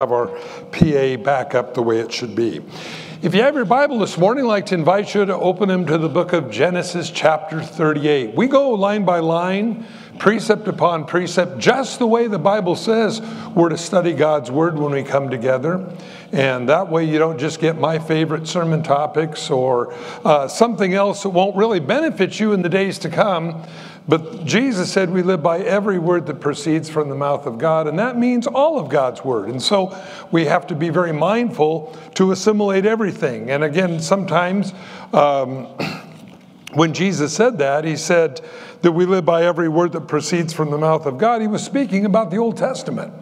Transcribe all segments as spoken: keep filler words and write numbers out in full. Have our P A back up the way it should be. If you have your Bible this morning, I'd like to invite you to open them to the book of Genesis chapter thirty-eight. We go line by line, precept upon precept, just the way the Bible says we're to study God's Word when we come together. And that way you don't just get my favorite sermon topics or uh, something else that won't really benefit you in the days to come. But Jesus said we live by every word that proceeds from the mouth of God, and that means all of God's word. And so we have to be very mindful to assimilate everything. And again, sometimes um, when Jesus said that, he said that we live by every word that proceeds from the mouth of God. He was speaking about the Old Testament.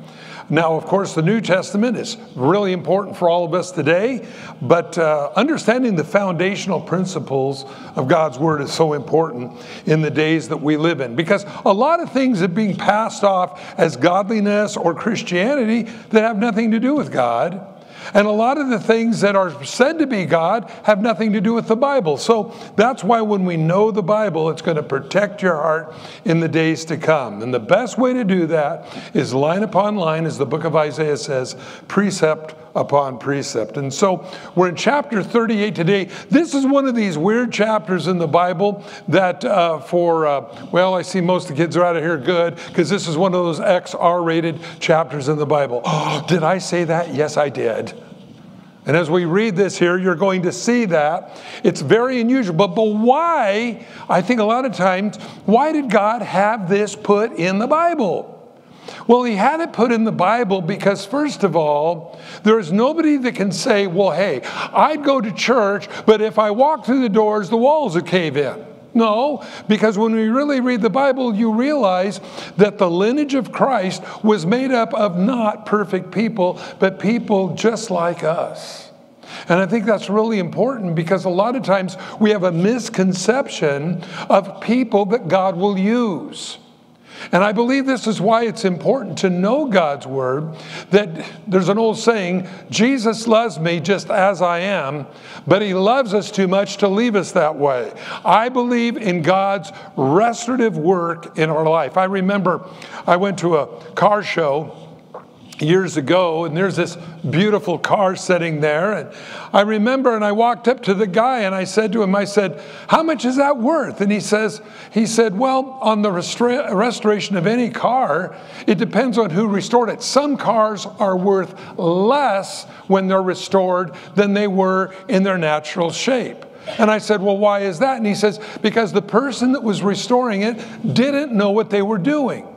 Now, of course, the New Testament is really important for all of us today, but uh, understanding the foundational principles of God's Word is so important in the days that we live in, because a lot of things are being passed off as godliness or Christianity that have nothing to do with God. And a lot of the things that are said to be God have nothing to do with the Bible. So that's why when we know the Bible, it's going to protect your heart in the days to come. And the best way to do that is line upon line, as the book of Isaiah says, precept upon precept. And so we're in chapter thirty-eight today. This is one of these weird chapters in the Bible that uh, for, uh, well, I see most of the kids are out of here good, because this is one of those X R rated chapters in the Bible. Oh, did I say that? Yes, I did. And as we read this here, you're going to see that. It's very unusual. But, but why, I think a lot of times, why did God have this put in the Bible? Well, he had it put in the Bible because, first of all, there is nobody that can say, well, hey, I'd go to church, but if I walk through the doors, the walls would cave in. No, because when we really read the Bible, you realize that the lineage of Christ was made up of not perfect people, but people just like us. And I think that's really important, because a lot of times we have a misconception of people that God will use. And I believe this is why it's important to know God's Word, that there's an old saying, Jesus loves me just as I am, but he loves us too much to leave us that way. I believe in God's restorative work in our life. I remember I went to a car show years ago, and there's this beautiful car sitting there. And I remember, and I walked up to the guy and I said to him, I said, how much is that worth? And he says, he said, well, on the restra- restoration of any car, it depends on who restored it. Some cars are worth less when they're restored than they were in their natural shape. And I said, well, why is that? And he says, because the person that was restoring it didn't know what they were doing.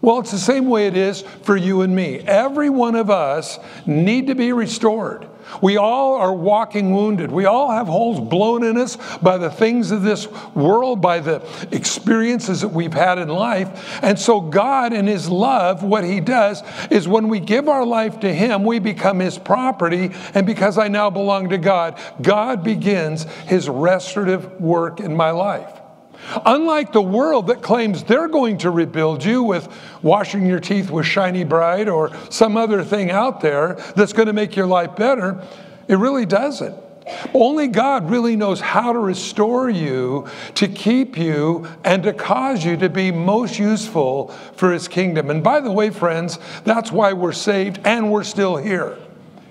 Well, it's the same way it is for you and me. Every one of us need to be restored. We all are walking wounded. We all have holes blown in us by the things of this world, by the experiences that we've had in life. And so God, in his love, what he does is when we give our life to him, we become his property. And because I now belong to God, God begins his restorative work in my life. Unlike the world that claims they're going to rebuild you with washing your teeth with shiny bride or some other thing out there that's going to make your life better, it really doesn't. Only God really knows how to restore you, to keep you, and to cause you to be most useful for his kingdom. And by the way, friends, that's why we're saved and we're still here.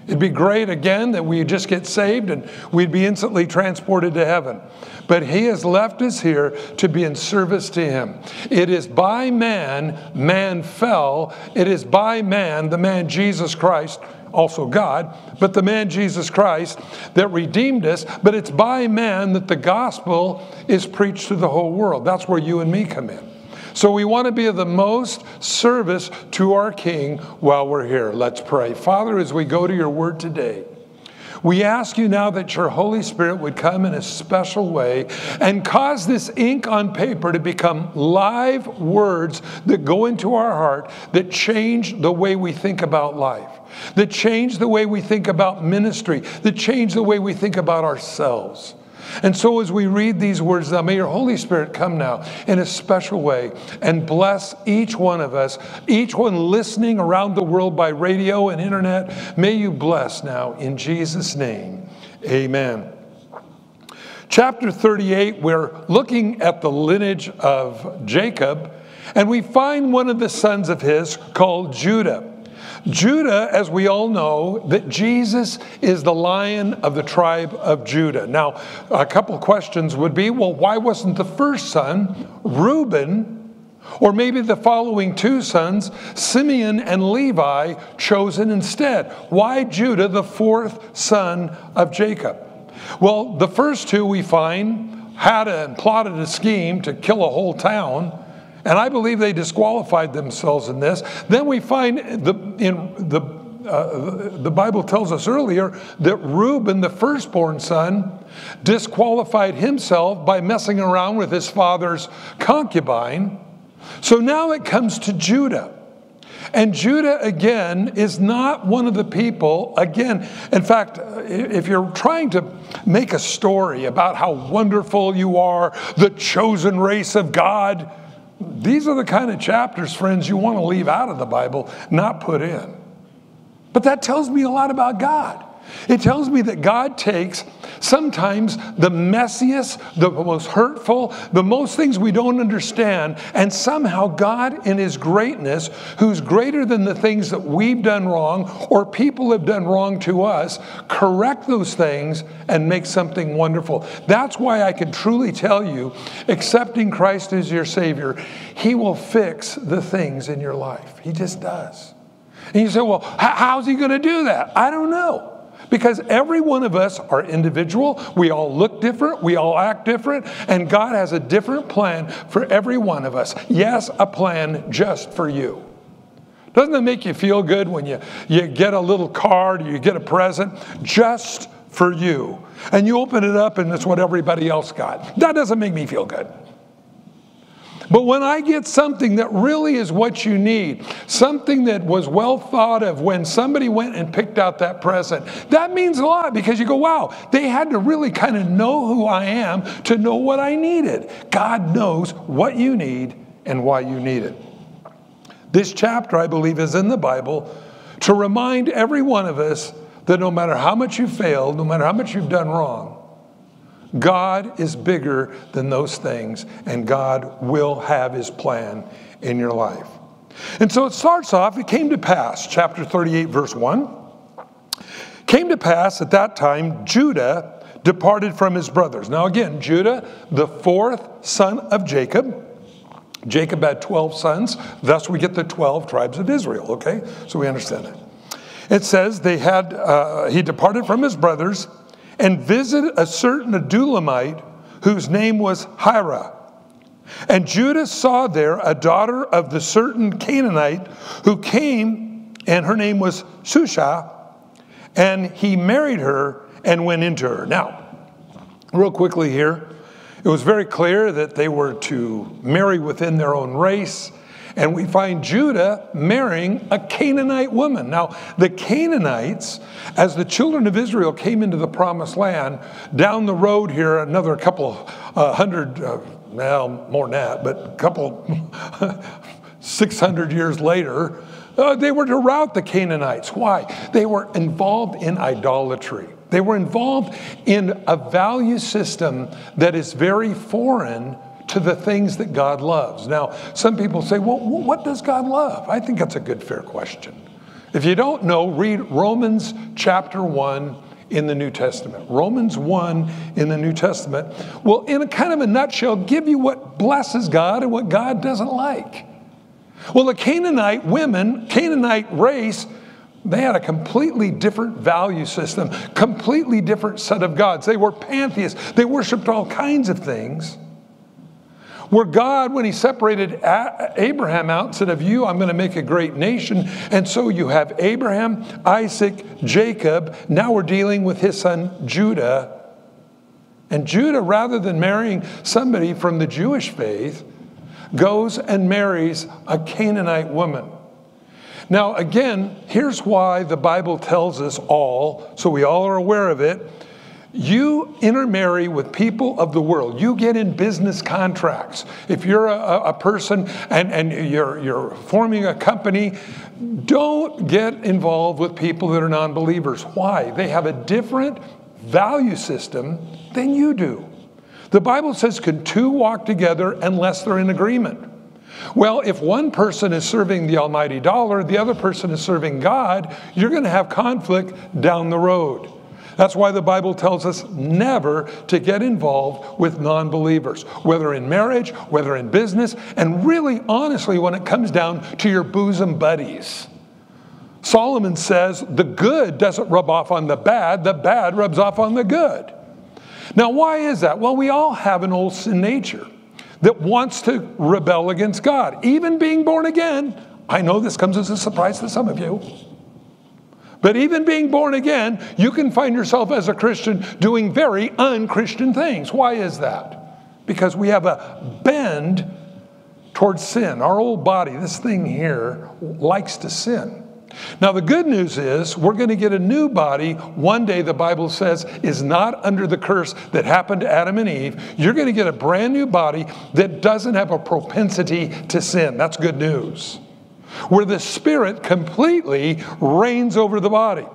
It'd be great, again, that we just get saved and we'd be instantly transported to heaven. But he has left us here to be in service to him. It is by man, man fell. It is by man, the man Jesus Christ, also God, but the man Jesus Christ that redeemed us. But it's by man that the gospel is preached to the whole world. That's where you and me come in. So we want to be of the most service to our King while we're here. Let's pray. Father, as we go to your word today, we ask you now that your Holy Spirit would come in a special way and cause this ink on paper to become live words that go into our heart, that change the way we think about life, that change the way we think about ministry, that change the way we think about ourselves. And so as we read these words now, may your Holy Spirit come now in a special way and bless each one of us, each one listening around the world by radio and internet. May you bless now in Jesus' name. Amen. Chapter thirty-eight, we're looking at the lineage of Jacob, and we find one of the sons of his called Judah. Judah, as we all know, that Jesus is the Lion of the tribe of Judah. Now, a couple questions would be, well, why wasn't the first son, Reuben, or maybe the following two sons, Simeon and Levi, chosen instead? Why Judah, the fourth son of Jacob? Well, the first two we find had a, and plotted a scheme to kill a whole town, and I believe they disqualified themselves in this. Then we find the, in the, uh, the Bible tells us earlier that Reuben, the firstborn son, disqualified himself by messing around with his father's concubine. So now it comes to Judah. And Judah, again, is not one of the people, again, in fact, if you're trying to make a story about how wonderful you are, the chosen race of God, these are the kind of chapters, friends, you want to leave out of the Bible, not put in. But that tells me a lot about God. It tells me that God takes sometimes the messiest, the most hurtful, the most things we don't understand, and somehow God in his greatness, who's greater than the things that we've done wrong or people have done wrong to us, correct those things and make something wonderful. That's why I can truly tell you, accepting Christ as your Savior, he will fix the things in your life. He just does. And you say, well, how's he going to do that? I don't know. Because every one of us are individual, we all look different, we all act different, and God has a different plan for every one of us. Yes, a plan just for you. Doesn't it make you feel good when you, you get a little card, you get a present, just for you? And you open it up and it's what everybody else got. That doesn't make me feel good. But when I get something that really is what you need, something that was well thought of when somebody went and picked out that present, that means a lot because you go, wow, they had to really kind of know who I am to know what I needed. God knows what you need and why you need it. This chapter, I believe, is in the Bible to remind every one of us that no matter how much you failed, no matter how much you've done wrong, God is bigger than those things, and God will have his plan in your life. And so it starts off, it came to pass, chapter thirty-eight, verse one. Came to pass at that time, Judah departed from his brothers. Now again, Judah, the fourth son of Jacob. Jacob had twelve sons, thus we get the twelve tribes of Israel, okay? So we understand that. It says they had, uh, he departed from his brothers, and visited a certain Adullamite whose name was Hirah. And Judah saw there a daughter of the certain Canaanite who came, and her name was Shua, and he married her and went into her. Now, real quickly here, it was very clear that they were to marry within their own race, and we find Judah marrying a Canaanite woman. Now, the Canaanites, as the children of Israel came into the promised land, down the road here, another couple uh, hundred, uh, well, more than that, but a couple, six hundred years later, uh, they were to rout the Canaanites. Why? They were involved in idolatry. They were involved in a value system that is very foreign to the things that God loves. Now, some people say, well, what does God love? I think that's a good, fair question. If you don't know, read Romans chapter one in the New Testament. Romans one in the New Testament will, in a kind of a nutshell, give you what blesses God and what God doesn't like. Well, the Canaanite women, Canaanite race, they had a completely different value system, completely different set of gods. They were pantheists. They worshiped all kinds of things. Where God, when he separated Abraham out and said, of you, I'm going to make a great nation. And so you have Abraham, Isaac, Jacob. Now we're dealing with his son, Judah. And Judah, rather than marrying somebody from the Jewish faith, goes and marries a Canaanite woman. Now, again, here's why the Bible tells us all, so we all are aware of it. You intermarry with people of the world. You get in business contracts. If you're a, a person and, and you're, you're forming a company, don't get involved with people that are non-believers. Why? They have a different value system than you do. The Bible says, can two walk together unless they're in agreement? Well, if one person is serving the almighty dollar, the other person is serving God, you're going to have conflict down the road. That's why the Bible tells us never to get involved with non-believers, whether in marriage, whether in business, and really, honestly, when it comes down to your bosom buddies. Solomon says the good doesn't rub off on the bad, the bad rubs off on the good. Now, why is that? Well, we all have an old sin nature that wants to rebel against God. Even being born again, I know this comes as a surprise to some of you, but even being born again, you can find yourself as a Christian doing very un-Christian things. Why is that? Because we have a bend towards sin. Our old body, this thing here, likes to sin. Now, the good news is we're going to get a new body one day, the Bible says, is not under the curse that happened to Adam and Eve. You're going to get a brand new body that doesn't have a propensity to sin. That's good news. Where the Spirit completely reigns over the body.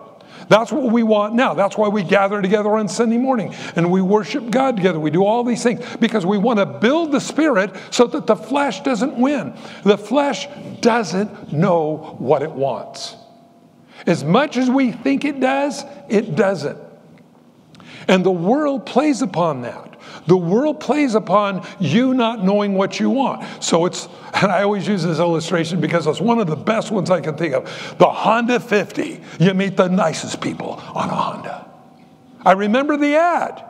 That's what we want now. That's why we gather together on Sunday morning and we worship God together. We do all these things because we want to build the Spirit so that the flesh doesn't win. The flesh doesn't know what it wants. As much as we think it does, it doesn't. And the world plays upon that. The world plays upon you not knowing what you want. So it's, and I always use this illustration because it's one of the best ones I can think of. The Honda fifty. You meet the nicest people on a Honda. I remember the ad.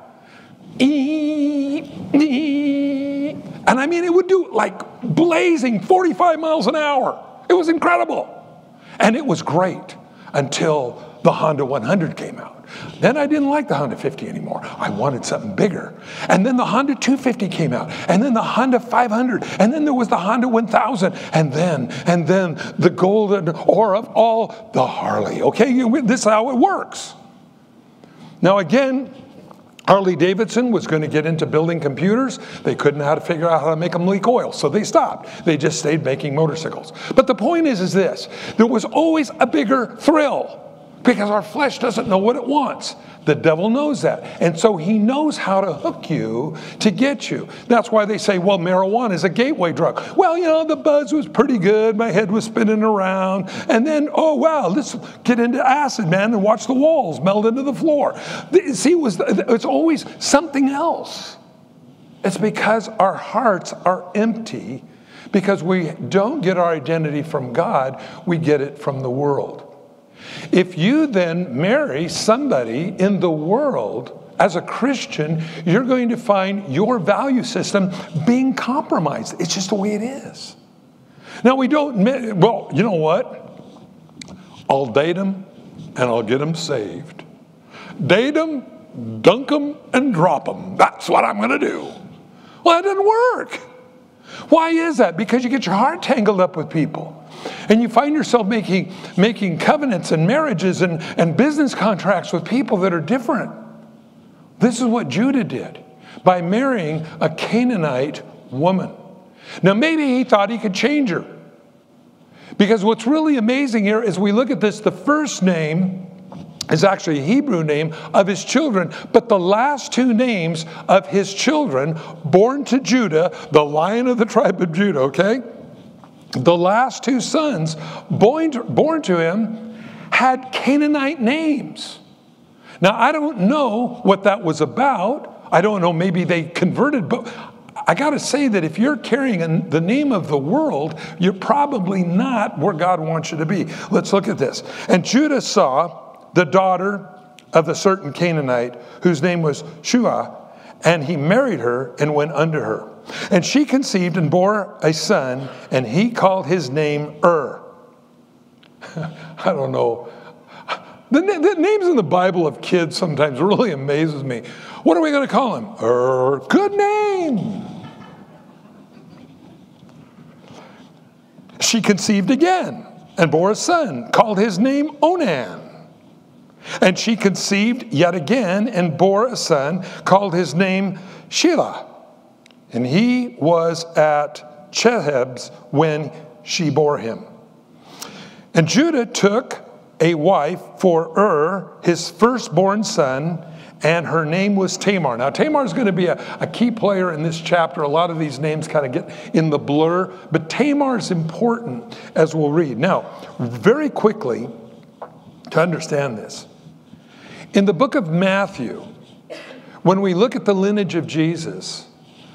Eep, eep. And I mean, it would do like blazing forty-five miles an hour. It was incredible. And it was great until the Honda one hundred came out. Then I didn't like the Honda fifty anymore. I wanted something bigger. And then the Honda two fifty came out. And then the Honda five hundred. And then there was the Honda one thousand. And then, and then the golden or of all the Harley. Okay, this is how it works. Now again, Harley Davidson was going to get into building computers. They couldn't know how to figure out how to make them leak oil, so they stopped. They just stayed making motorcycles. But the point is, is this. There was always a bigger thrill. Because our flesh doesn't know what it wants. The devil knows that. And so he knows how to hook you to get you. That's why they say, well, marijuana is a gateway drug. Well, you know, the buzz was pretty good. My head was spinning around. And then, oh, wow, let's get into acid, man, and watch the walls melt into the floor. See, it was, it's always something else. It's because our hearts are empty. Because we don't get our identity from God. We get it from the world. If you then marry somebody in the world as a Christian, you're going to find your value system being compromised. It's just the way it is. Now we don't, well, you know what? I'll date them and I'll get them saved. Date them, dunk them, and drop them. That's what I'm going to do. Well, that doesn't work. Why is that? Because you get your heart tangled up with people. And you find yourself making, making covenants and marriages and, and business contracts with people that are different. This is what Judah did by marrying a Canaanite woman. Now, maybe he thought he could change her. Because what's really amazing here is we look at this, the first name is actually a Hebrew name of his children, but the last two names of his children, born to Judah, the lion of the tribe of Judah, okay? The last two sons born to, born to him had Canaanite names. Now, I don't know what that was about. I don't know, maybe they converted, but I got to say that if you're carrying a, the name of the world, you're probably not where God wants you to be. Let's look at this. And Judah saw the daughter of a certain Canaanite whose name was Shua, and he married her and went unto her. And she conceived and bore a son, and he called his name Er. I don't know. The, the names in the Bible of kids sometimes really amazes me. What are we going to call him? Er. Good name. She conceived again and bore a son, called his name Onan. And she conceived yet again and bore a son, called his name Shelah. And he was at Cheheb's when she bore him. And Judah took a wife for Er, his firstborn son, and her name was Tamar. Now, Tamar is going to be a, a key player in this chapter. A lot of these names kind of get in the blur, but Tamar is important, as we'll read. Now, very quickly, to understand this, in the book of Matthew, when we look at the lineage of Jesus,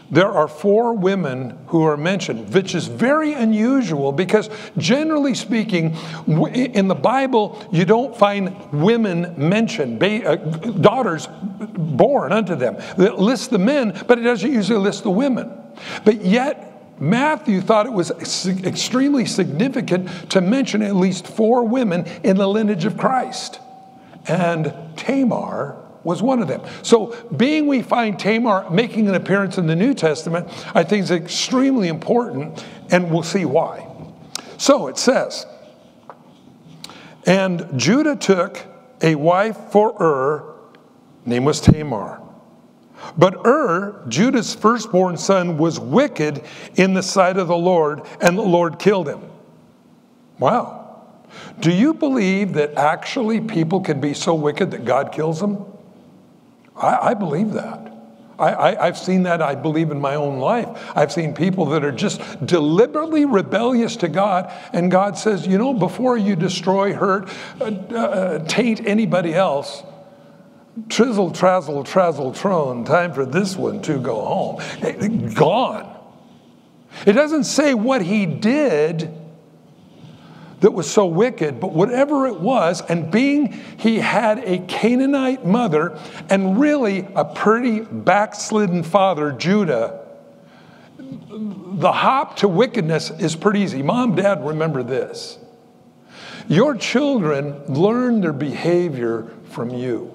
there are four women who are mentioned, which is very unusual because generally speaking, in the Bible, you don't find women mentioned, daughters born unto them. It lists the men, but it doesn't usually list the women. But yet, Matthew thought it was extremely significant to mention at least four women in the lineage of Christ. And Tamar was one of them. So being we find Tamar making an appearance in the New Testament, I think is extremely important, and we'll see why. So it says, and Judah took a wife for Er, name was Tamar. But Er, Judah's firstborn son, was wicked in the sight of the Lord, and the Lord killed him. Wow. Do you believe that actually people can be so wicked that God kills them? I, I believe that. I, I, I've seen that, I believe, in my own life. I've seen people that are just deliberately rebellious to God, and God says, you know, before you destroy, hurt, uh, uh, taint anybody else, trizzle, trazzle, trazzle, trone, time for this one to go home. Gone. It doesn't say what he did that was so wicked, but whatever it was, and being he had a Canaanite mother and really a pretty backslidden father, Judah, the hop to wickedness is pretty easy. Mom, Dad, remember this. Your children learn their behavior from you.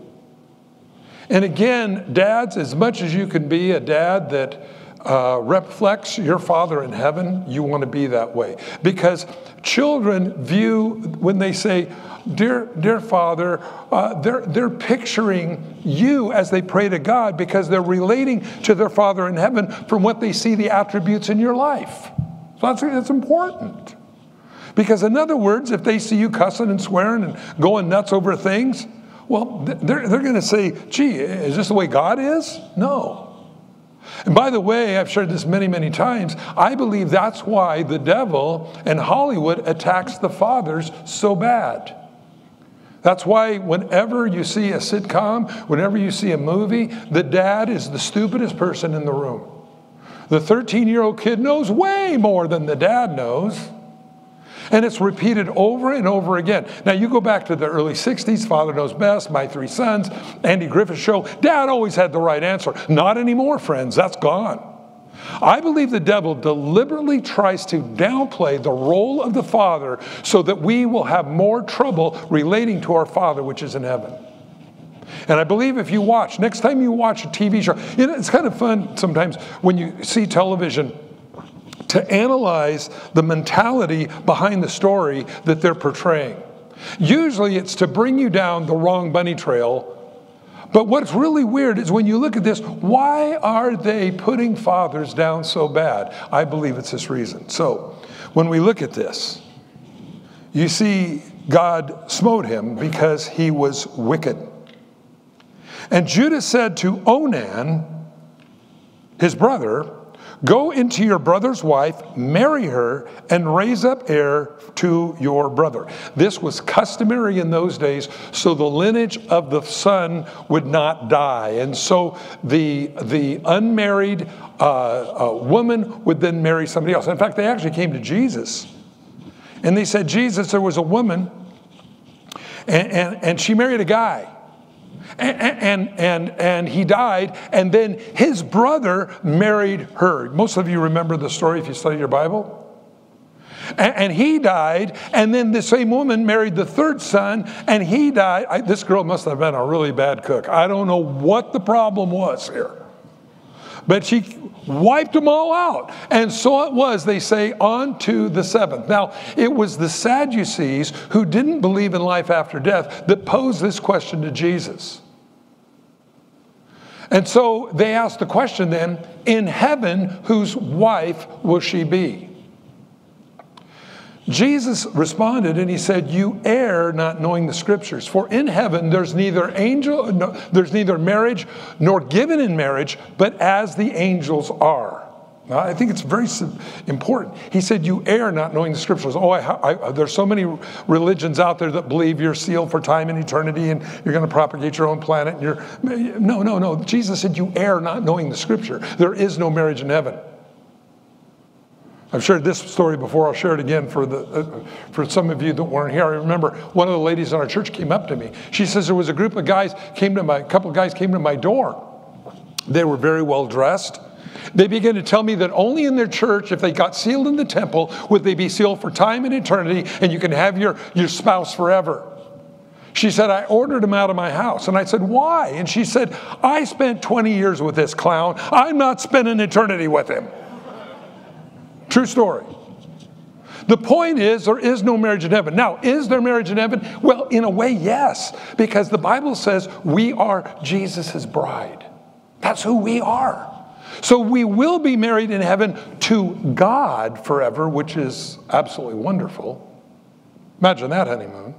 And again, dads, as much as you can be a dad that Uh, reflects your Father in heaven, you want to be that way. Because children view, when they say, dear, dear Father, uh, they're, they're picturing you as they pray to God, because they're relating to their Father in heaven from what they see the attributes in your life. So that's, that's important. Because in other words, if they see you cussing and swearing and going nuts over things, well, they're, they're going to say, gee, is this the way God is? No. And by the way, I've shared this many, many times, I believe that's why the devil and Hollywood attacks the fathers so bad. That's why whenever you see a sitcom, whenever you see a movie, the dad is the stupidest person in the room. The thirteen-year-old kid knows way more than the dad knows. And it's repeated over and over again. Now, you go back to the early sixties, Father Knows Best, My Three Sons, Andy Griffith Show. Dad always had the right answer. Not anymore, friends. That's gone. I believe the devil deliberately tries to downplay the role of the Father so that we will have more trouble relating to our Father, which is in heaven. And I believe if you watch, next time you watch a T V show, you know, it's kind of fun sometimes when you see television to analyze the mentality behind the story that they're portraying. Usually it's to bring you down the wrong bunny trail, but what's really weird is when you look at this, why are they putting fathers down so bad? I believe it's this reason. So when we look at this, you see God smote him because he was wicked. And Judah said to Onan, his brother, go into your brother's wife, marry her, and raise up heir to your brother. This was customary in those days, so the lineage of the son would not die. And so the, the unmarried uh, uh, woman would then marry somebody else. In fact, they actually came to Jesus. And they said, Jesus, there was a woman, and, and, and she married a guy. And, and, and, and he died, and then his brother married her. Most of you remember the story if you study your Bible. And, and he died, and then the same woman married the third son, and he died. I, this girl must have been a really bad cook. I don't know what the problem was here. But she wiped them all out. And so it was, they say, on to the seventh. Now, it was the Sadducees who didn't believe in life after death that posed this question to Jesus. And so they asked the question then, in heaven, whose wife will she be? Jesus responded and he said, you err not knowing the scriptures. For in heaven there's neither angel, no, there's neither marriage nor given in marriage, but as the angels are. Now, I think it's very important. He said, you err not knowing the scriptures. Oh, I, I, there's so many religions out there that believe you're sealed for time and eternity and you're going to propagate your own planet. And you're, no, no, no. Jesus said, you err not knowing the scripture. There is no marriage in heaven. I've shared this story before. I'll share it again for, the, uh, for some of you that weren't here. I remember one of the ladies in our church came up to me. She says there was a group of guys, came to my, a couple of guys came to my door. They were very well dressed. They began to tell me that only in their church, if they got sealed in the temple, would they be sealed for time and eternity, and you can have your, your spouse forever. She said, I ordered him out of my house. And I said, why? And she said, I spent twenty years with this clown. I'm not spending eternity with him. True story. The point is, there is no marriage in heaven. Now, is there marriage in heaven? Well, in a way, yes, because the Bible says we are Jesus's bride. That's who we are. So we will be married in heaven to God forever, which is absolutely wonderful. Imagine that honeymoon.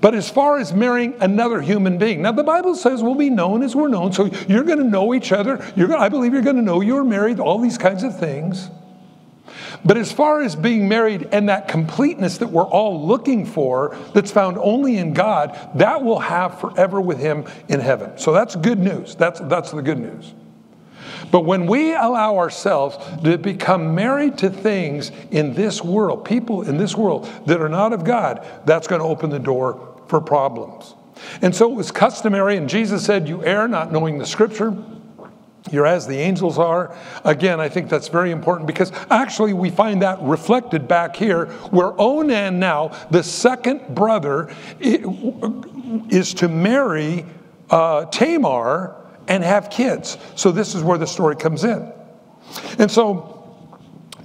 But as far as marrying another human being, now the Bible says we'll be known as we're known. So you're going to know each other. You're gonna, I believe you're going to know you're married, all these kinds of things. But as far as being married and that completeness that we're all looking for, that's found only in God, that we'll have forever with him in heaven. So that's good news. That's, that's the good news. But when we allow ourselves to become married to things in this world, people in this world that are not of God, that's going to open the door for problems. And so it was customary, and Jesus said, you err not knowing the scripture. You're as the angels are. Again, I think that's very important because actually we find that reflected back here where Onan now, the second brother, is to marry uh, Tamar and have kids. So this is where the story comes in. And so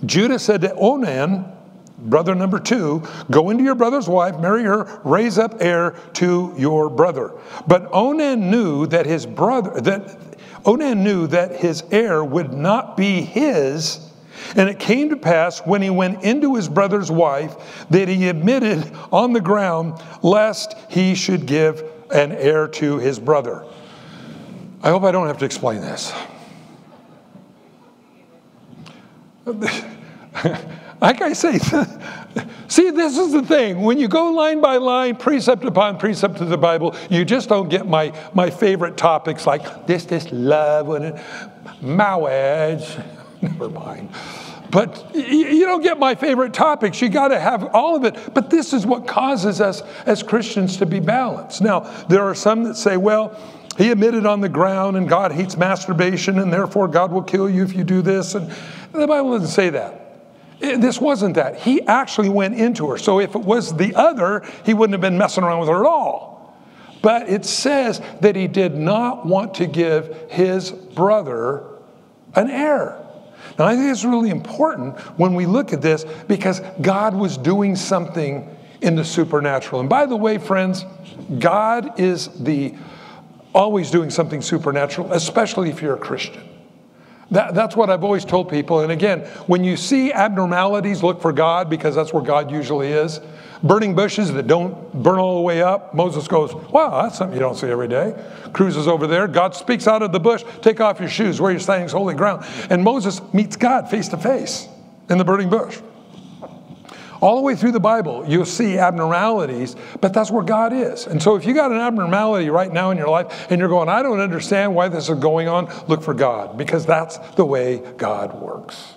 Judah said to Onan, brother number two, go into your brother's wife, marry her, raise up heir to your brother. But Onan knew that his brother, that Onan knew that his heir would not be his. And it came to pass when he went into his brother's wife that he admitted on the ground lest he should give an heir to his brother. I hope I don't have to explain this. Like I say, see, this is the thing. When you go line by line, precept upon precept of the Bible, you just don't get my, my favorite topics like this, this love, and marriage. Never mind. But you don't get my favorite topics. You got to have all of it. But this is what causes us as Christians to be balanced. Now, there are some that say, well, he admitted on the ground, and God hates masturbation, and therefore God will kill you if you do this. And the Bible doesn't say that. This wasn't that. He actually went into her. So if it was the other, he wouldn't have been messing around with her at all. But it says that he did not want to give his brother an heir. Now, I think it's really important when we look at this because God was doing something in the supernatural. And by the way, friends, God is the... always doing something supernatural, especially if you're a Christian. That, that's what I've always told people. And again, when you see abnormalities, look for God because that's where God usually is. Burning bushes that don't burn all the way up. Moses goes, wow, that's something you don't see every day. Cruises over there. God speaks out of the bush. Take off your shoes. Where you're standing is holy ground. And Moses meets God face to face in the burning bush. All the way through the Bible, you'll see abnormalities, but that's where God is. And so if you got an abnormality right now in your life and you're going, I don't understand why this is going on, look for God because that's the way God works.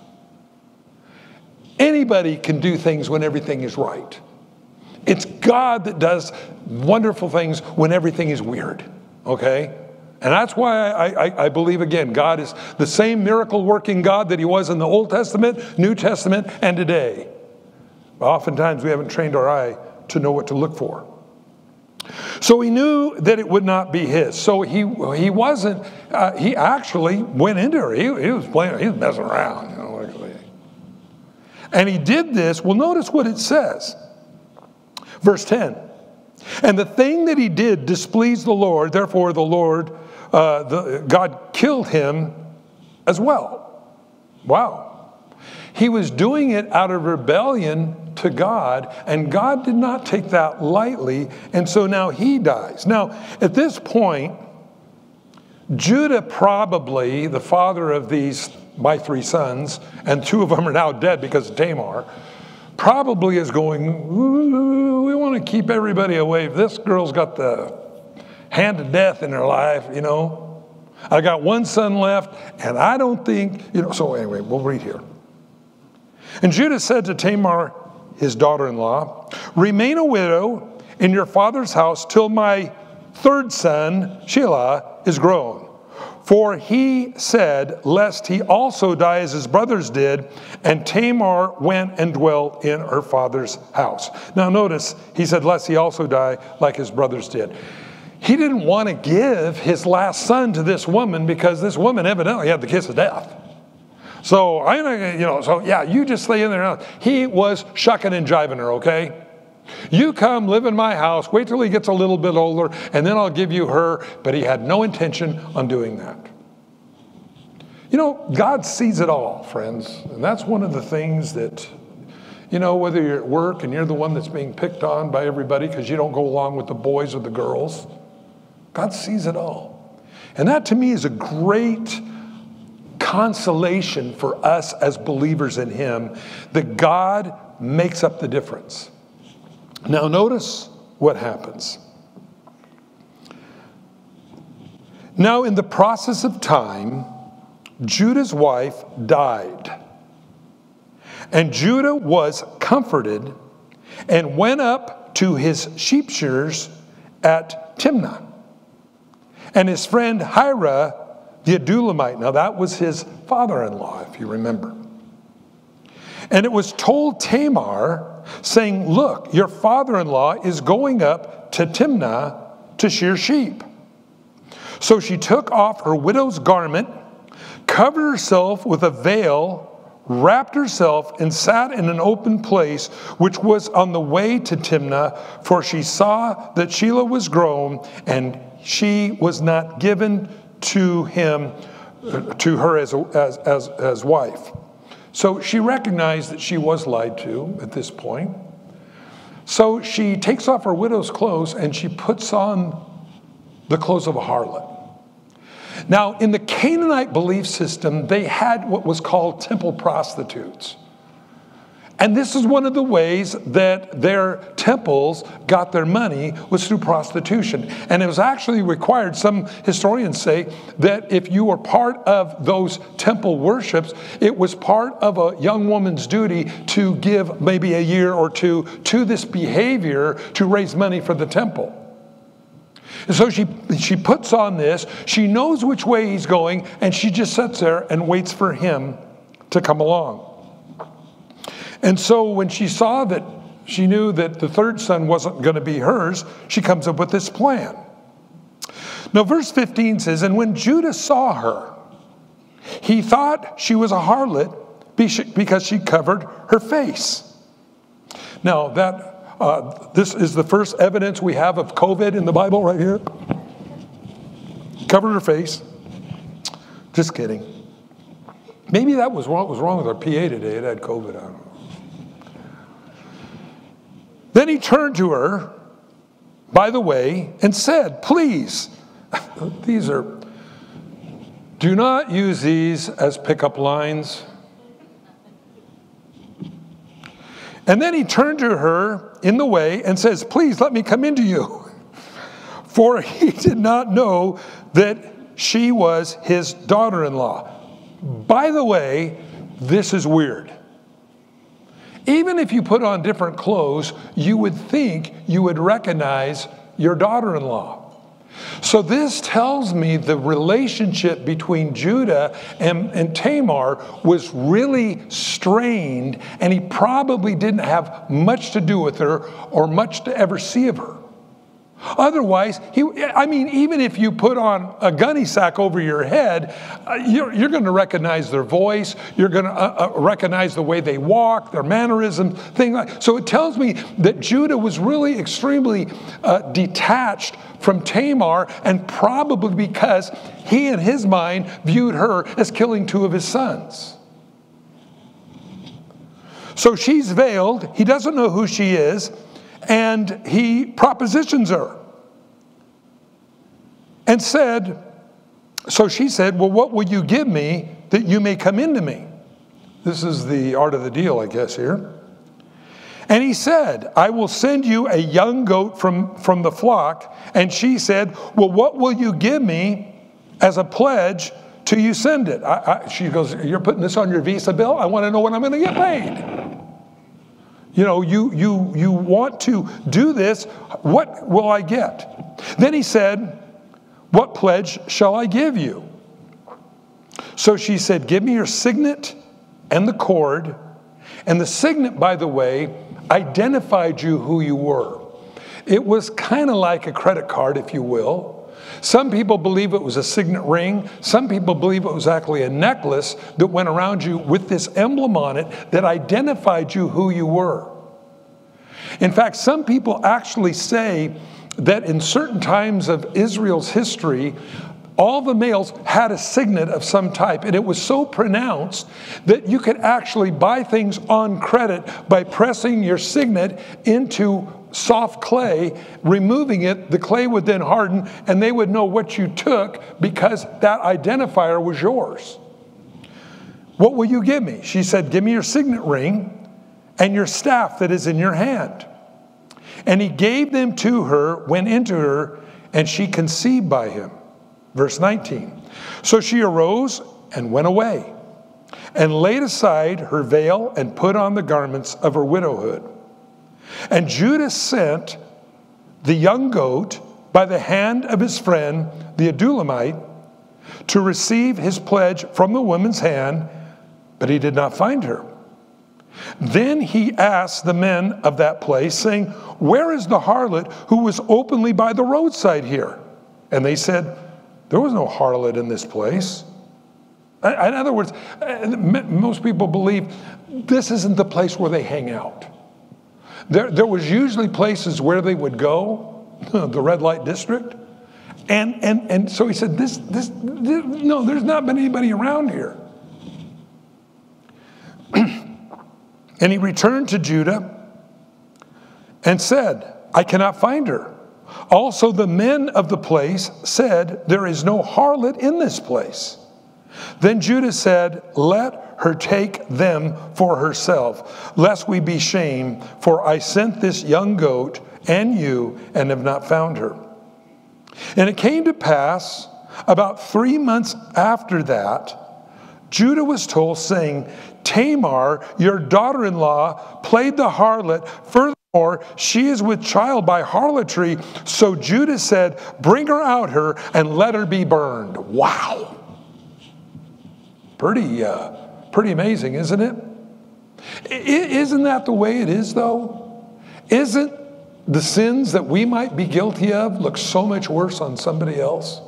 Anybody can do things when everything is right. It's God that does wonderful things when everything is weird, okay? And that's why I, I, I believe, again, God is the same miracle-working God that he was in the Old Testament, New Testament, and today. Oftentimes we haven't trained our eye to know what to look for. So he knew that it would not be his. So he, he wasn't, uh, he actually went into her. He, he was playing, he was messing around. You know, like, like. And he did this. Well, notice what it says. Verse ten. And the thing that he did displeased the Lord. Therefore the Lord, uh, the, God killed him as well. Wow. He was doing it out of rebellion to God, and God did not take that lightly, and so now he dies. Now, at this point, Judah, probably the father of these, my three sons, and two of them are now dead because of Tamar, probably is going, we want to keep everybody away. This girl's got the hand of death in her life, you know. I got one son left, and I don't think, you know. So anyway, we'll read here. And Judah said to Tamar, his daughter-in-law, remain a widow in your father's house till my third son, Shelah, is grown. For he said, lest he also die as his brothers did, and Tamar went and dwelt in her father's house. Now notice, he said, lest he also die like his brothers did. He didn't want to give his last son to this woman because this woman evidently had the kiss of death. So, I, you know, so yeah, you just stay in there. He was shucking and jiving her, okay? You come live in my house, wait till he gets a little bit older, and then I'll give you her. But he had no intention on doing that. You know, God sees it all, friends. And that's one of the things that, you know, whether you're at work and you're the one that's being picked on by everybody because you don't go along with the boys or the girls, God sees it all. And that to me is a great consolation for us as believers in him, that God makes up the difference. Now notice what happens. Now in the process of time, Judah's wife died. And Judah was comforted and went up to his sheep shears at Timnah. And his friend Hirah the Adullamite, now that was his father-in-law, if you remember. And it was told Tamar, saying, look, your father-in-law is going up to Timnah to shear sheep. So she took off her widow's garment, covered herself with a veil, wrapped herself, and sat in an open place, which was on the way to Timnah, for she saw that Shelah was grown, and she was not given to him, to her as, as, as, as wife. So she recognized that she was lied to at this point. So she takes off her widow's clothes and she puts on the clothes of a harlot. Now, in the Canaanite belief system, they had what was called temple prostitutes. And this is one of the ways that their temples got their money, was through prostitution. And it was actually required, some historians say, that if you were part of those temple worships, it was part of a young woman's duty to give maybe a year or two to this behavior to raise money for the temple. And so she, she puts on this, she knows which way he's going, and she just sits there and waits for him to come along. And so when she saw that, she knew that the third son wasn't going to be hers, she comes up with this plan. Now verse fifteen says, and when Judah saw her, he thought she was a harlot because she covered her face. Now that, uh, this is the first evidence we have of COVID in the Bible right here. Covered her face. Just kidding. Maybe that was what was wrong with our P A today. It had COVID, I don't know. Then he turned to her, by the way, and said, please, these are, do not use these as pickup lines. And then he turned to her in the way and says, please let me come into you. For he did not know that she was his daughter-in-law. By the way, this is weird. Even if you put on different clothes, you would think you would recognize your daughter-in-law. So this tells me the relationship between Judah and, and Tamar was really strained, and he probably didn't have much to do with her or much to ever see of her. Otherwise, he, I mean, even if you put on a gunny sack over your head, uh, you're, you're going to recognize their voice. You're going to uh, uh, recognize the way they walk, their mannerisms, things like that. So it tells me that Judah was really extremely uh, detached from Tamar, and probably because he, in his mind, viewed her as killing two of his sons. So she's veiled. He doesn't know who she is. And he propositions her and said, so she said, well, what will you give me that you may come into me? This is the art of the deal, I guess, here. And he said, I will send you a young goat from, from the flock. And she said, well, what will you give me as a pledge till you send it? I, I, she goes, you're putting this on your Visa bill? I want to know when I'm going to get paid. You know, you, you, you want to do this. What will I get? Then he said, what pledge shall I give you? So she said, give me your signet and the cord. And the signet, by the way, identified you who you were. It was kind of like a credit card, if you will. Some people believe it was a signet ring. Some people believe it was actually a necklace that went around you with this emblem on it that identified you who you were. In fact, some people actually say that in certain times of Israel's history, all the males had a signet of some type, and it was so pronounced that you could actually buy things on credit by pressing your signet into soft clay, removing it, the clay would then harden, and they would know what you took because that identifier was yours. What will you give me? She said, give me your signet ring and your staff that is in your hand. And he gave them to her, went into her, and she conceived by him. Verse nineteen, so she arose and went away and laid aside her veil and put on the garments of her widowhood. And Judah sent the young goat by the hand of his friend, the Adullamite, to receive his pledge from the woman's hand, but he did not find her. Then he asked the men of that place, saying, where is the harlot who was openly by the roadside here? And they said, there was no harlot in this place. In other words, most people believe this isn't the place where they hang out. There, there was usually places where they would go, the red light district. And, and, and so he said, this, this, this, no, there's not been anybody around here. And he returned to Judah and said, I cannot find her. Also, the men of the place said, there is no harlot in this place. Then Judah said, let her take them for herself, lest we be shamed, for I sent this young goat and you and have not found her. And it came to pass about three months after that, Judah was told, saying, Tamar, your daughter-in-law, played the harlot. Furthermore, she is with child by harlotry. So Judah said, bring her out her and let her be burned. Wow. Pretty, uh, pretty amazing, isn't it? Isn't that the way it is, though? Isn't the sins that we might be guilty of look so much worse on somebody else?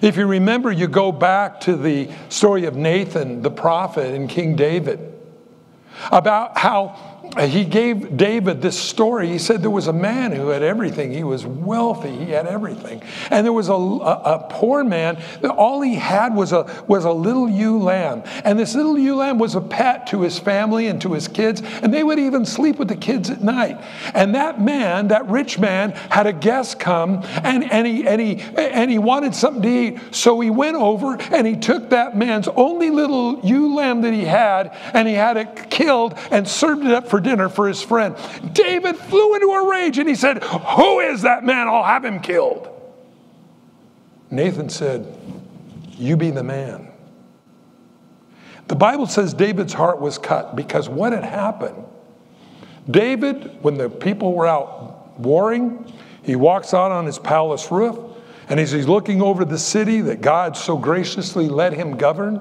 If you remember, you go back to the story of Nathan, the prophet, and King David, about how he gave David this story. He said there was a man who had everything. He was wealthy. He had everything. And there was a, a, a poor man. All he had was a, was a little ewe lamb. And this little ewe lamb was a pet to his family and to his kids. And they would even sleep with the kids at night. And that man, that rich man, had a guest come and, and, he, and, he, and he wanted something to eat. So he went over and he took that man's only little ewe lamb that he had, and he had it killed and served it up for dinner for his friend. David flew into a rage and he said, who is that man? I'll have him killed. Nathan said, you be the man. The Bible says David's heart was cut because what had happened, David, when the people were out warring, he walks out on his palace roof, and as he's looking over the city that God so graciously let him govern,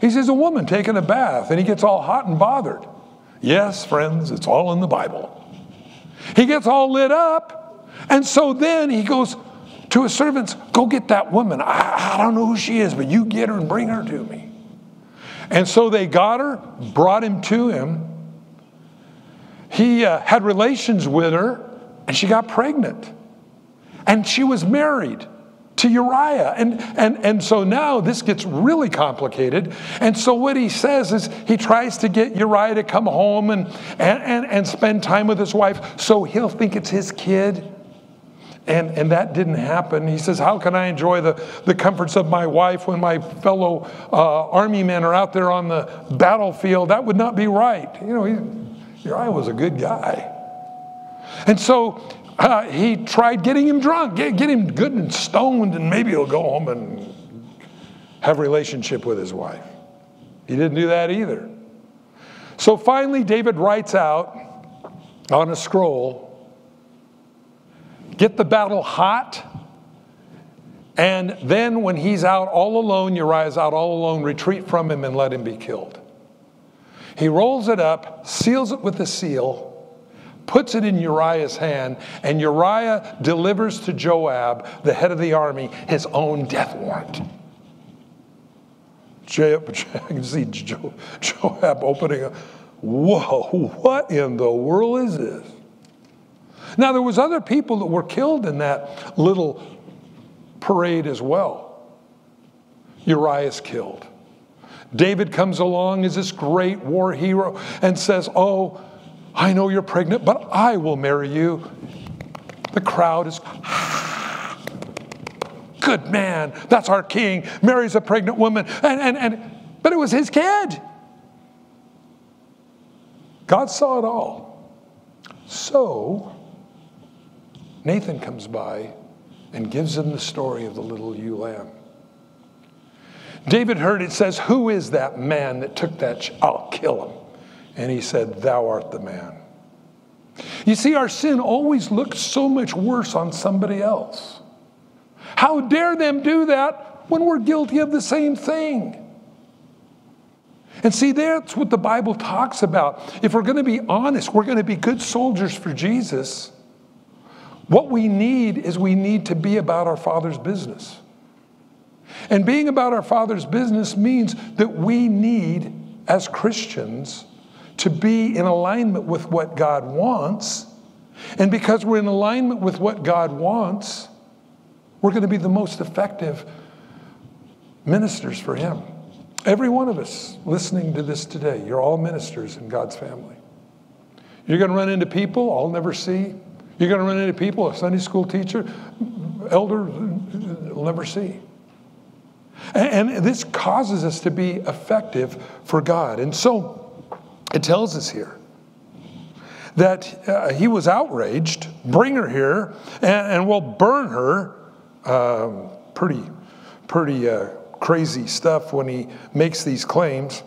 he sees a woman taking a bath, and he gets all hot and bothered. Yes, friends, it's all in the Bible. He gets all lit up. And so then he goes to his servants, go get that woman. I, I don't know who she is, but you get her and bring her to me. And so they got her, brought him to him. He uh, had relations with her, and she got pregnant. And she was married. to Uriah. And, and, and so now this gets really complicated. And so what he says is he tries to get Uriah to come home and, and, and, and spend time with his wife so he'll think it's his kid. And, and that didn't happen. He says, how can I enjoy the, the comforts of my wife when my fellow uh, army men are out there on the battlefield? That would not be right. You know, he, Uriah was a good guy. And so uh, he tried getting him drunk, get, get him good and stoned, and maybe he'll go home and have a relationship with his wife. He didn't do that either. So finally, David writes out on a scroll, get the battle hot, and then when he's out all alone, Uriah's out all alone, retreat from him and let him be killed. He rolls it up, seals it with a seal, puts it in Uriah's hand, and Uriah delivers to Joab, the head of the army, his own death warrant. Joab, I can see Joab opening up. Whoa, what in the world is this? Now, there was other people that were killed in that little parade as well. Uriah's killed. David comes along as this great war hero and says, oh, I know you're pregnant, but I will marry you. The crowd is, good man, that's our king, marries a pregnant woman. And, and, and, but it was his kid. God saw it all. So Nathan comes by and gives him the story of the little ewe lamb. David heard it says, who is that man that took that child? I'll kill him. And he said, thou art the man. You see, our sin always looks so much worse on somebody else. How dare them do that when we're guilty of the same thing? And see, that's what the Bible talks about. If we're going to be honest, we're going to be good soldiers for Jesus. What we need is we need to be about our Father's business. And being about our Father's business means that we need, as Christians, to be in alignment with what God wants. And because we're in alignment with what God wants, we're going to be the most effective ministers for Him. Every one of us listening to this today, you're all ministers in God's family. You're going to run into people I'll never see. You're going to run into people, a Sunday school teacher, elder, will never see. And, and this causes us to be effective for God. And so it tells us here that uh, he was outraged, bring her here, and, and we'll burn her. Um, pretty pretty uh, crazy stuff when he makes these claims.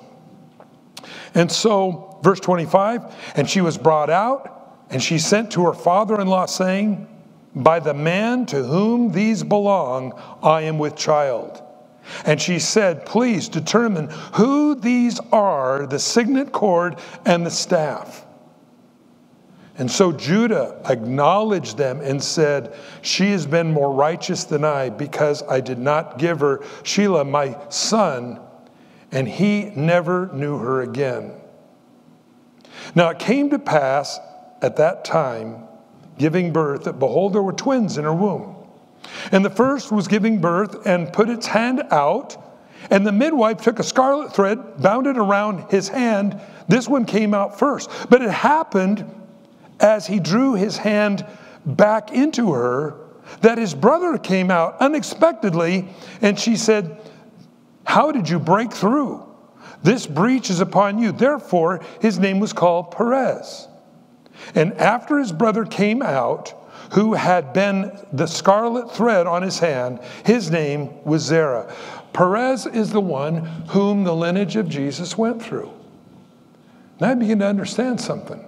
And so, verse twenty-five, and she was brought out, and she sent to her father-in-law, saying, by the man to whom these belong, I am with child. And she said, please determine who these are, the signet cord and the staff. And so Judah acknowledged them and said, she has been more righteous than I, because I did not give her Shelah, my son, and he never knew her again. Now it came to pass at that time, giving birth, that behold, there were twins in her womb. And the first was giving birth and put its hand out. And the midwife took a scarlet thread, bound it around his hand. This one came out first. But it happened as he drew his hand back into her, that his brother came out unexpectedly. And she said, how did you break through? This breach is upon you. Therefore, his name was called Perez. And after his brother came out, who had been the scarlet thread on his hand, his name was Zerah. Perez is the one whom the lineage of Jesus went through. Now I begin to understand something.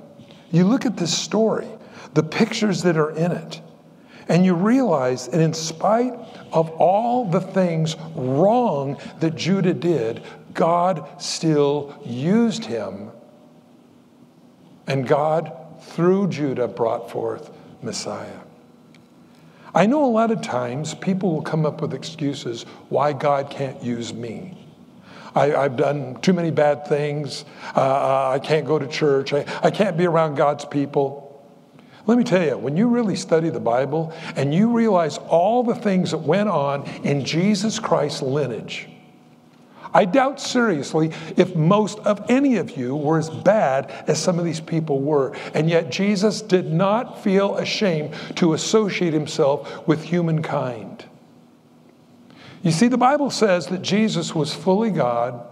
You look at this story, the pictures that are in it, and you realize that in spite of all the things wrong that Judah did, God still used him, and God through Judah brought forth Messiah. I know a lot of times people will come up with excuses why God can't use me. I, I've done too many bad things. Uh, I can't go to church. I, I can't be around God's people. Let me tell you, when you really study the Bible and you realize all the things that went on in Jesus Christ's lineage, I doubt seriously if most of any of you were as bad as some of these people were. And yet Jesus did not feel ashamed to associate himself with humankind. You see, the Bible says that Jesus was fully God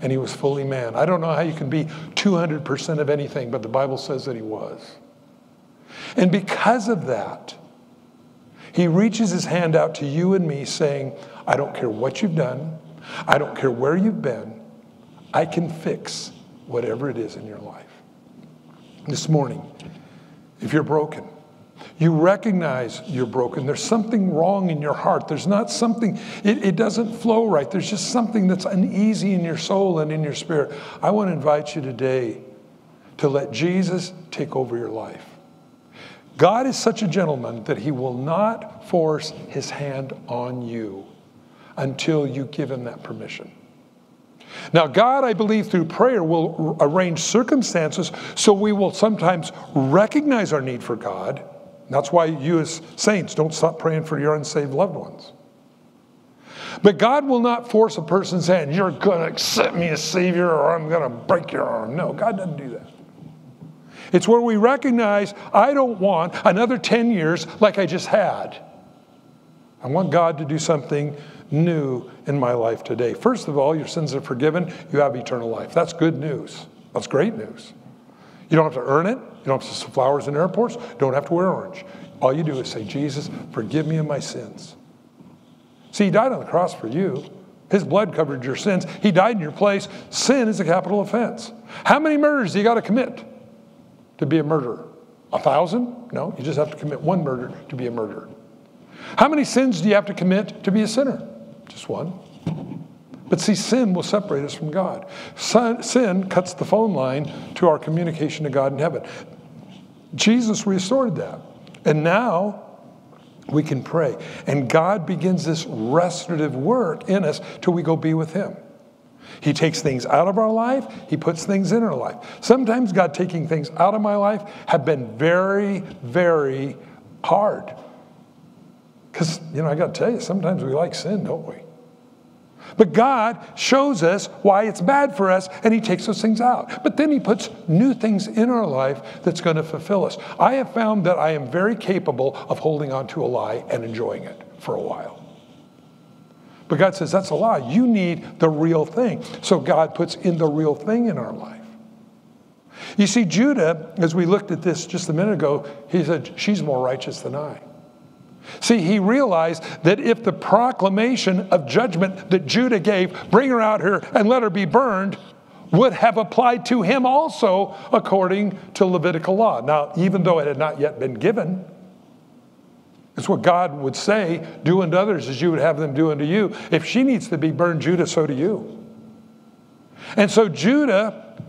and he was fully man. I don't know how you can be two hundred percent of anything, but the Bible says that he was. And because of that, he reaches his hand out to you and me saying, I don't care what you've done. I don't care where you've been. I can fix whatever it is in your life. This morning, if you're broken, you recognize you're broken. There's something wrong in your heart. There's not something, it, it doesn't flow right. There's just something that's uneasy in your soul and in your spirit. I want to invite you today to let Jesus take over your life. God is such a gentleman that he will not force his hand on you until you give him that permission. Now, God, I believe, through prayer will arrange circumstances so we will sometimes recognize our need for God. And that's why you as saints don't stop praying for your unsaved loved ones. But God will not force a person's hand, you're going to accept me as Savior or I'm going to break your arm. No, God doesn't do that. It's where we recognize, I don't want another ten years like I just had. I want God to do something new in my life today. First of all, your sins are forgiven. You have eternal life. That's good news. That's great news. You don't have to earn it. You don't have to sell flowers in airports. You don't have to wear orange. All you do is say, Jesus, forgive me of my sins. See, he died on the cross for you. His blood covered your sins. He died in your place. Sin is a capital offense. How many murders do you got to commit to be a murderer? A thousand? No, you just have to commit one murder to be a murderer. How many sins do you have to commit to be a sinner? Just one. But see, sin will separate us from God. Sin cuts the phone line to our communication to God in heaven. Jesus restored that. And now we can pray. And God begins this restorative work in us till we go be with him. He takes things out of our life. He puts things in our life. Sometimes God taking things out of my life have been very, very hard. Because, you know, I got to tell you, sometimes we like sin, don't we? But God shows us why it's bad for us, and he takes those things out. But then he puts new things in our life that's going to fulfill us. I have found that I am very capable of holding on to a lie and enjoying it for a while. But God says, that's a lie. You need the real thing. So God puts in the real thing in our life. You see, Judah, as we looked at this just a minute ago, he said, she's more righteous than I. See, he realized that if the proclamation of judgment that Judah gave, bring her out here and let her be burned, would have applied to him also according to Levitical law. Now, even though it had not yet been given, it's what God would say, do unto others as you would have them do unto you. If she needs to be burned, Judah, so do you. And so Judah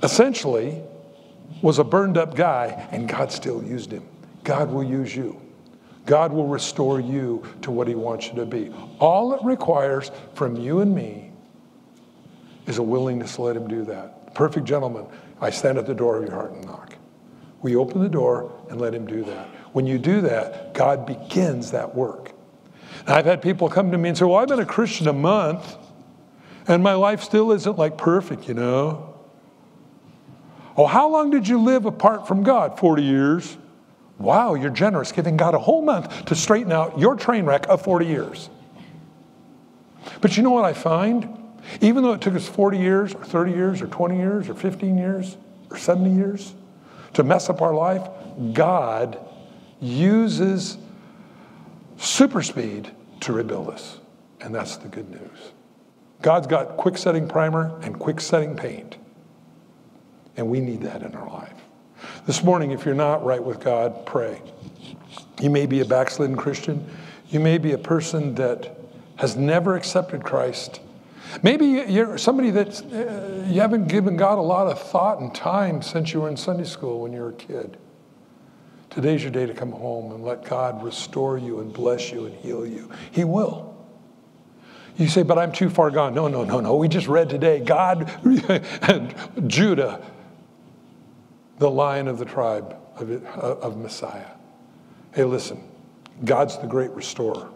essentially was a burned up guy, and God still used him. God will use you. God will restore you to what he wants you to be. All it requires from you and me is a willingness to let him do that. Perfect gentleman, I stand at the door of your heart and knock. We open the door and let him do that. When you do that, God begins that work. Now, I've had people come to me and say, well, I've been a Christian a month and my life still isn't like perfect, you know. Oh, how long did you live apart from God? forty years. Wow, you're generous, giving God a whole month to straighten out your train wreck of forty years. But you know what I find? Even though it took us forty years, or thirty years, or twenty years, or fifteen years, or seventy years to mess up our life, God uses super speed to rebuild us. And that's the good news. God's got quick setting primer and quick setting paint. And we need that in our life. This morning, if you're not right with God, pray. You may be a backslidden Christian. You may be a person that has never accepted Christ. Maybe you're somebody that uh, you haven't given God a lot of thought and time since you were in Sunday school when you were a kid. Today's your day to come home and let God restore you and bless you and heal you. He will. You say, but I'm too far gone. No, no, no, no. We just read today, God, Judah the lion of the tribe of, it, of Messiah. Hey, listen, God's the great restorer.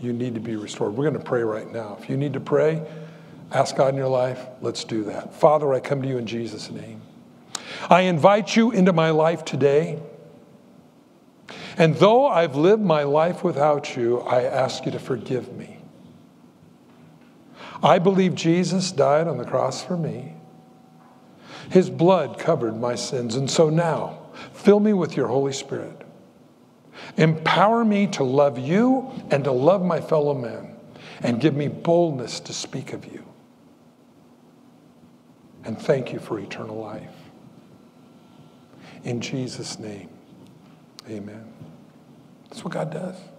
You need to be restored. We're going to pray right now. If you need to pray, ask God in your life, let's do that. Father, I come to you in Jesus' name. I invite you into my life today. And though I've lived my life without you, I ask you to forgive me. I believe Jesus died on the cross for me. His blood covered my sins. And so now, fill me with your Holy Spirit. Empower me to love you and to love my fellow men. And give me boldness to speak of you. And thank you for eternal life. In Jesus' name, amen. That's what God does.